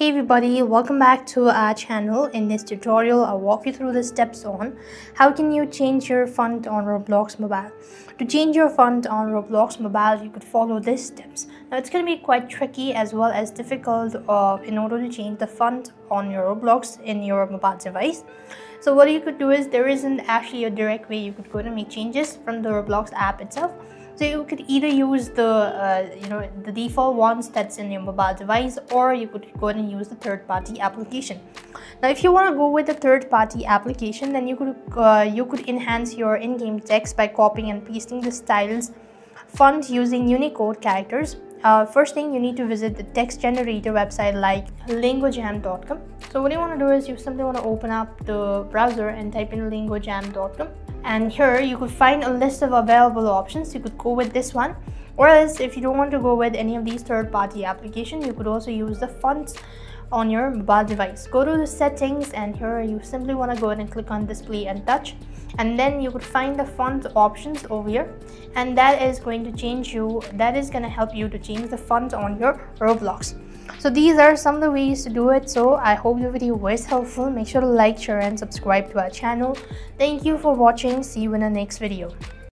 Hey everybody, welcome back to our channel. In this tutorial, I'll walk you through the steps on how can you change your font on Roblox mobile. To change your font on Roblox mobile, you could follow these steps. Now it's going to be quite tricky as well as difficult in order to change the font on your Roblox in your mobile device. So what you could do is there isn't actually a direct way you could go to make changes from the Roblox app itself. So you could either use the the default ones that's in your mobile device, or you could go and use the third-party application. Now, if you want to go with the third-party application, then you could enhance your in-game text by copying and pasting the styles font using Unicode characters. First thing, you need to visit the text generator website like LingoJam.com. So what you want to do is you simply want to open up the browser and type in LingoJam.com. And here you could find a list of available options. You could go with this one, or else if you don't want to go with any of these third-party applications, you could also use the fonts on your mobile device. Go to the settings, and here you simply want to go ahead and click on display and touch, and then you could find the font options over here, and that is going to help you to change the font on your Roblox. So these are some of the ways to do it. So I hope the video was helpful. Make sure to like, share and subscribe to our channel. Thank you for watching. See you in the next video.